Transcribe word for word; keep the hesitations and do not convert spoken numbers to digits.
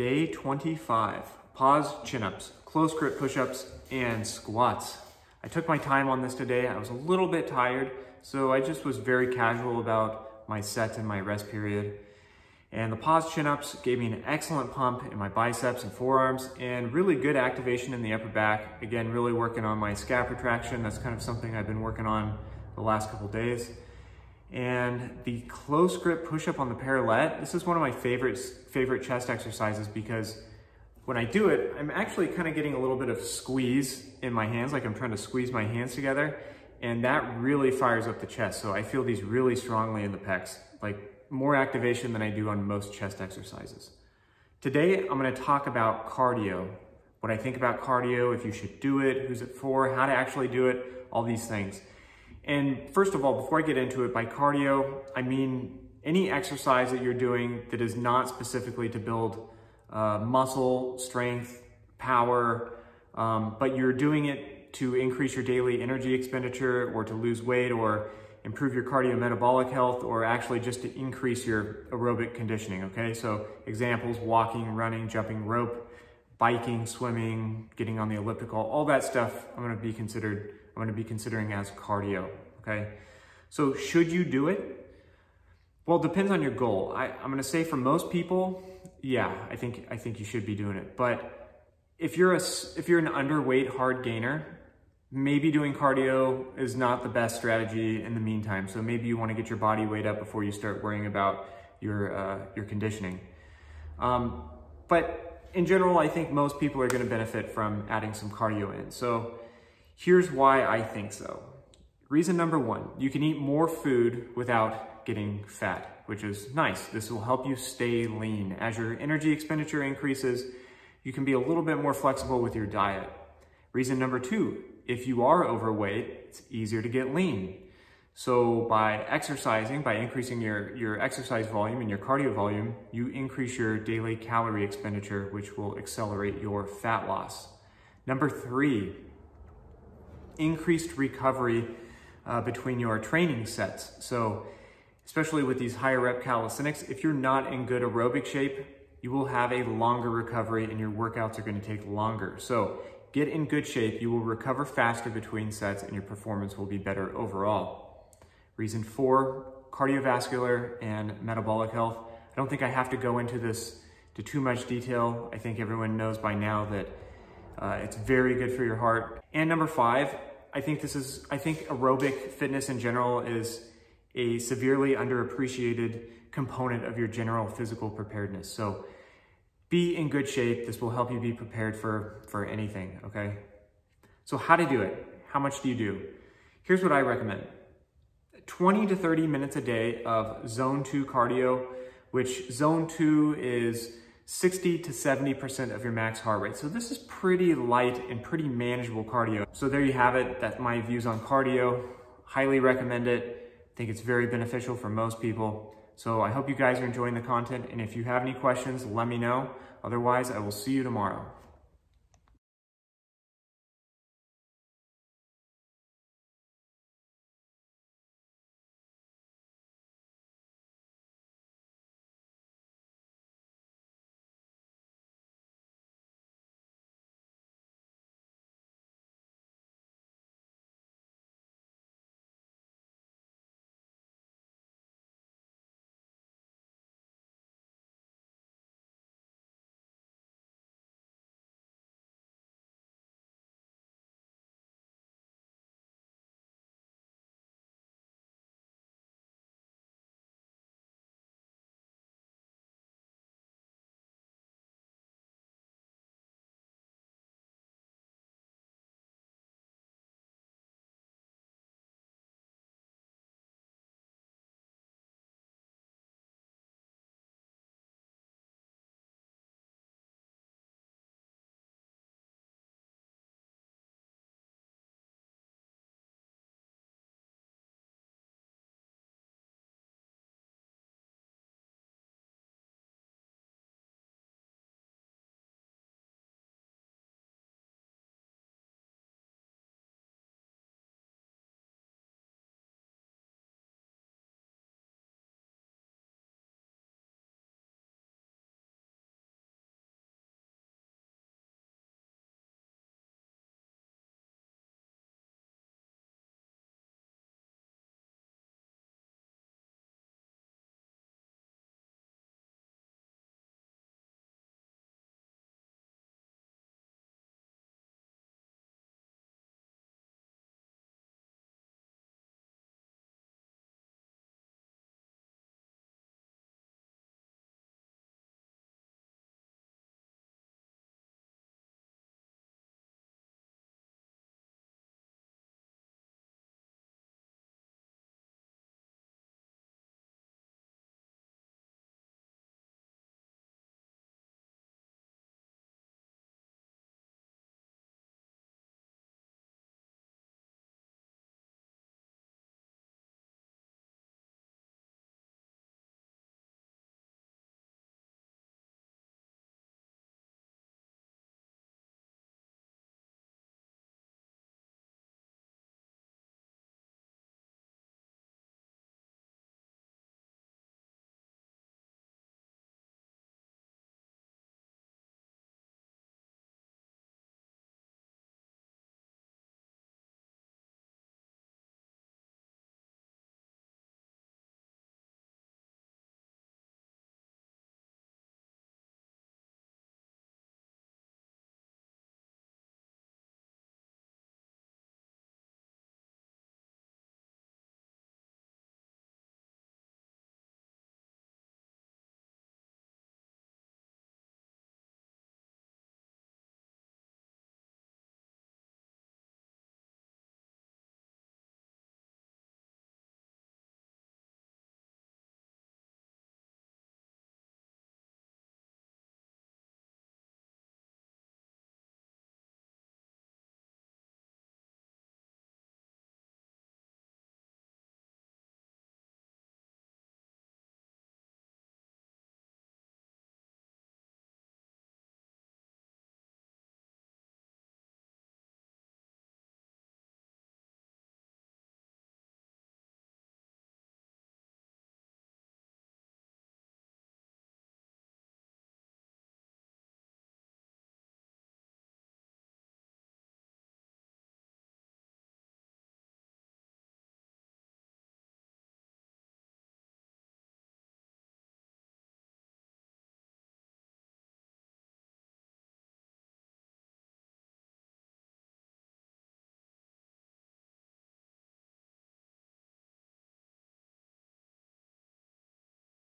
Day twenty-five, pause chin-ups, close grip push-ups, and squats. I took my time on this today. I was a little bit tired, so I just was very casual about my sets and my rest period. And the pause chin-ups gave me an excellent pump in my biceps and forearms and really good activation in the upper back. Again, really working on my scap retraction. That's kind of something I've been working on the last couple days. And the close grip push-up on the parallel, this is one of my favorite, favorite chest exercises because when I do it, I'm actually kind of getting a little bit of squeeze in my hands, like I'm trying to squeeze my hands together, and that really fires up the chest. So I feel these really strongly in the pecs, like more activation than I do on most chest exercises. Today, I'm gonna talk about cardio, what I think about cardio, if you should do it, who's it for, how to actually do it, all these things. And first of all, before I get into it, by cardio, I mean any exercise that you're doing that is not specifically to build uh, muscle, strength, power, um, but you're doing it to increase your daily energy expenditure or to lose weight or improve your cardiometabolic health or actually just to increase your aerobic conditioning, okay? So examples, walking, running, jumping rope, biking, swimming, getting on the elliptical, all that stuff I'm gonna be considered I'm gonna be considering as cardio, okay? So should you do it? Well, it depends on your goal. I, I'm gonna say for most people, yeah, I think I think you should be doing it. But if you're, a, if you're an underweight hard gainer, maybe doing cardio is not the best strategy in the meantime. So maybe you wanna get your body weight up before you start worrying about your, uh, your conditioning. Um, but in general, I think most people are gonna benefit from adding some cardio in. So here's why I think so. Reason number one, you can eat more food without getting fat, which is nice. This will help you stay lean. As your energy expenditure increases, you can be a little bit more flexible with your diet. Reason number two, if you are overweight, it's easier to get lean. So by exercising, by increasing your, your exercise volume and your cardio volume, you increase your daily calorie expenditure, which will accelerate your fat loss. Number three, increased recovery uh, between your training sets. So especially with these higher rep calisthenics, if you're not in good aerobic shape, you will have a longer recovery and your workouts are going to take longer. So get in good shape, you will recover faster between sets and your performance will be better overall. Reason four, cardiovascular and metabolic health. I don't think I have to go into this to too much detail. I think everyone knows by now that Uh, it's very good for your heart. And number five, I think this is, I think aerobic fitness in general is a severely underappreciated component of your general physical preparedness. So be in good shape. This will help you be prepared for, for anything, okay? So how to do it? How much do you do? Here's what I recommend. twenty to thirty minutes a day of zone two cardio, which zone two is sixty to seventy percent of your max heart rate. So this is pretty light and pretty manageable cardio. So there you have it. That's my views on cardio. Highly recommend it. I think it's very beneficial for most people. So I hope you guys are enjoying the content. And if you have any questions, let me know. Otherwise, I will see you tomorrow.